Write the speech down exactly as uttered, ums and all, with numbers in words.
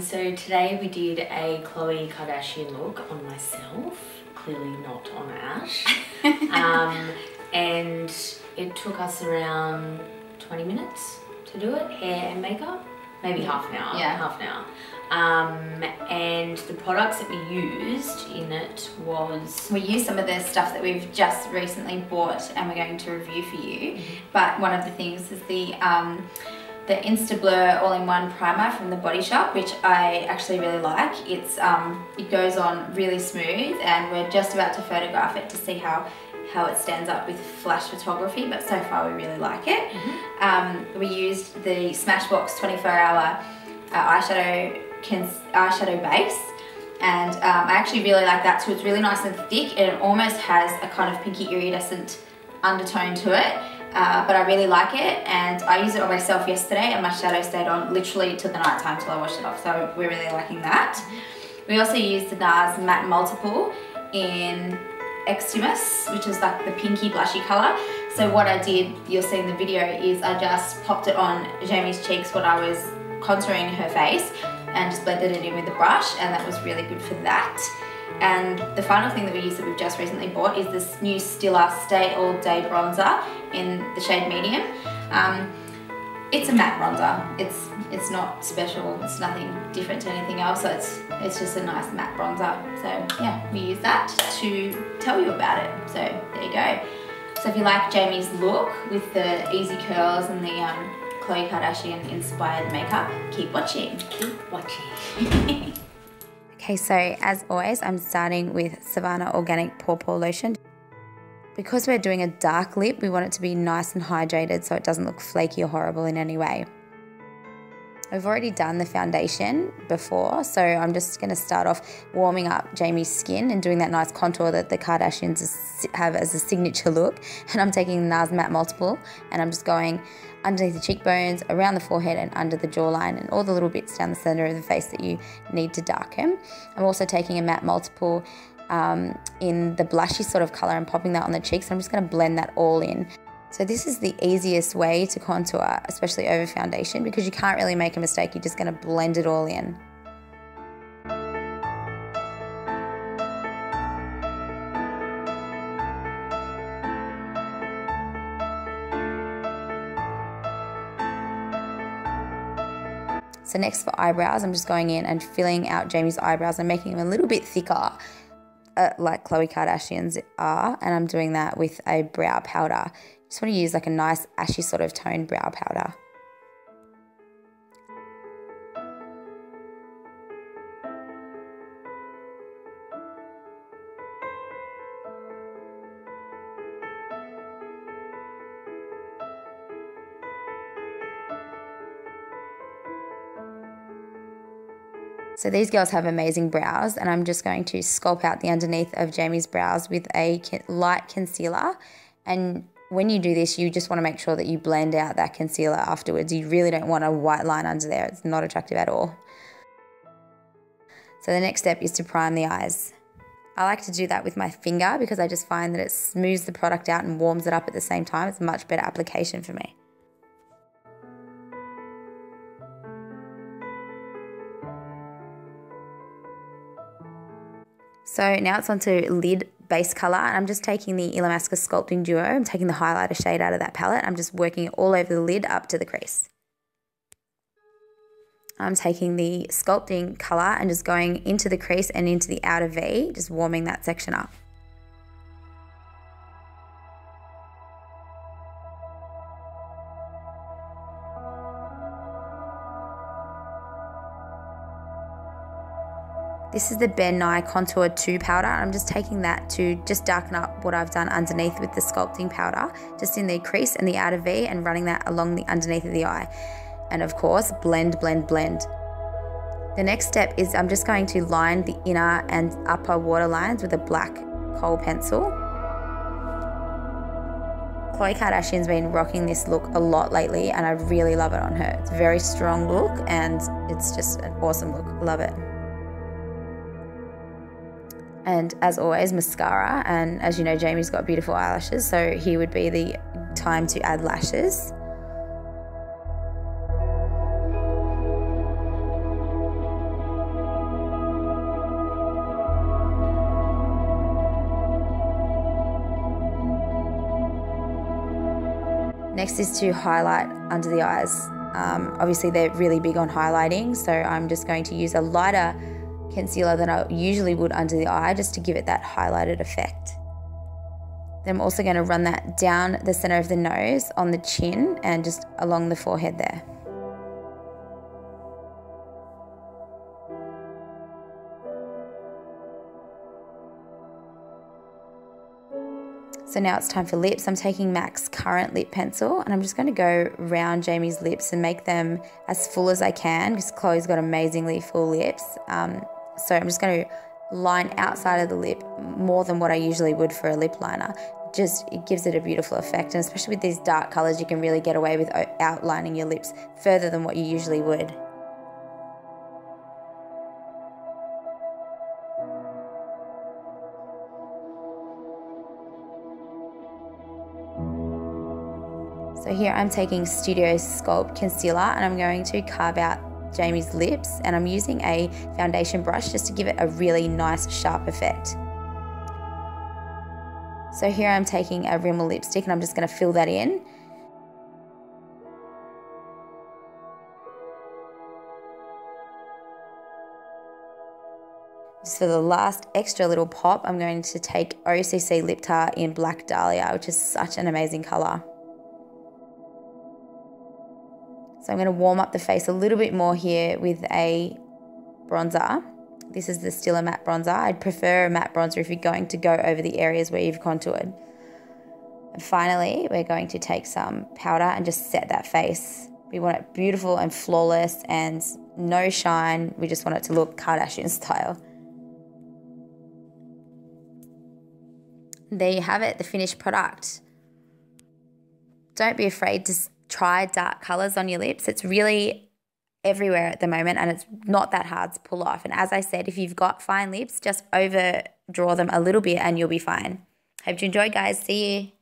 Um, so today we did a Khloé Kardashian look on myself, clearly not on Ash. um, and it took us around twenty minutes to do it, hair and makeup. Maybe half an hour, yeah. half an hour. Um, and the products that we used in it was... We used some of the stuff that we've just recently bought and we're going to review for you. Mm-hmm. But one of the things is the um, the Instablur All-in-One Primer from The Body Shop, which I actually really like. It's um, it goes on really smooth, and we're just about to photograph it to see how how it stands up with flash photography, but so far we really like it. Mm-hmm. Um, we used the Smashbox twenty-four hour uh, eyeshadow eyeshadow base, and um, I actually really like that too. It's really nice and thick, and it almost has a kind of pinky iridescent undertone to it, uh, but I really like it, and I used it on myself yesterday and my shadow stayed on literally till the night time till I washed it off, so we're really liking that. We also used the NARS Matte Multiple in Ectimus, which is like the pinky blushy colour. So what I did, you'll see in the video, is I just popped it on Jamie's cheeks when I was contouring her face and just blended it in with the brush, and that was really good for that. And the final thing that we used that we've just recently bought is this new Stila Stay All Day Bronzer in the shade Medium. Um, it's a matte bronzer. It's it's not special. It's nothing different to anything else. So it's it's just a nice matte bronzer. So yeah, we use that to tell you about it. So there you go. So if you like Jamie's look with the easy curls and the um, Khloé Kardashian inspired makeup, keep watching. Keep watching. Okay, so as always, I'm starting with Suvana Organic Paw Paw Lotion. Because we're doing a dark lip, we want it to be nice and hydrated so it doesn't look flaky or horrible in any way. I've already done the foundation before, so I'm just going to start off warming up Jamie's skin and doing that nice contour that the Kardashians is, have as a signature look. And I'm taking the NARS Matte Multiple, and I'm just going underneath the cheekbones, around the forehead and under the jawline, and all the little bits down the centre of the face that you need to darken. I'm also taking a Matte Multiple Um, in the blushy sort of colour and popping that on the cheeks. I'm just going to blend that all in. So this is the easiest way to contour, especially over foundation, because you can't really make a mistake. You're just going to blend it all in. So next for eyebrows, I'm just going in and filling out Jamie's eyebrows and making them a little bit thicker, Uh, like Khloé Kardashian's are, and I'm doing that with a brow powder. Just want to use like a nice ashy sort of toned brow powder. So these girls have amazing brows, and I'm just going to sculpt out the underneath of Jamie's brows with a light concealer. And when you do this, you just want to make sure that you blend out that concealer afterwards. You really don't want a white line under there. It's not attractive at all. So the next step is to prime the eyes. I like to do that with my finger because I just find that it smooths the product out and warms it up at the same time. It's a much better application for me. So now it's onto lid base colour, and I'm just taking the Illamasqua Sculpting Duo. I'm taking the highlighter shade out of that palette. I'm just working it all over the lid up to the crease. I'm taking the sculpting colour and just going into the crease and into the outer V, just warming that section up. This is the Ben Nye Contour two powder. I'm just taking that to just darken up what I've done underneath with the sculpting powder, just in the crease and the outer V, and running that along the underneath of the eye. And of course, blend, blend, blend. The next step is I'm just going to line the inner and upper water lines with a black coal pencil. Khloé Kardashian's been rocking this look a lot lately, and I really love it on her. It's a very strong look, and it's just an awesome look. Love it. And as always, mascara, and as you know, Jamie's got beautiful eyelashes, so here would be the time to add lashes. Next is to highlight under the eyes. Um, obviously they're really big on highlighting, so I'm just going to use a lighter concealer than I usually would under the eye just to give it that highlighted effect. Then I'm also going to run that down the center of the nose, on the chin, and just along the forehead there. So now it's time for lips. I'm taking MAC's current lip pencil and I'm just going to go round Jamie's lips and make them as full as I can, because Khloé's got amazingly full lips. Um, so I'm just going to line outside of the lip more than what I usually would for a lip liner. Just it gives it a beautiful effect, and especially with these dark colors you can really get away with outlining your lips further than what you usually would. So here I'm taking Studio Sculpt Concealer and I'm going to carve out Jamie's lips, and I'm using a foundation brush just to give it a really nice sharp effect. So here I'm taking a Rimmel lipstick and I'm just going to fill that in. Just for the last extra little pop, I'm going to take O C C Lip Tar in Black Dahlia, which is such an amazing colour. So I'm going to warm up the face a little bit more here with a bronzer. This is the Stila matte bronzer. I'd prefer a matte bronzer if you're going to go over the areas where you've contoured. And finally, we're going to take some powder and just set that face. We want it beautiful and flawless and no shine. We just want it to look Kardashian style. There you have it, the finished product. Don't be afraid to try dark colours on your lips. It's really everywhere at the moment and it's not that hard to pull off. And as I said, if you've got fine lips, just overdraw them a little bit and you'll be fine. Hope you enjoyed, guys. See you.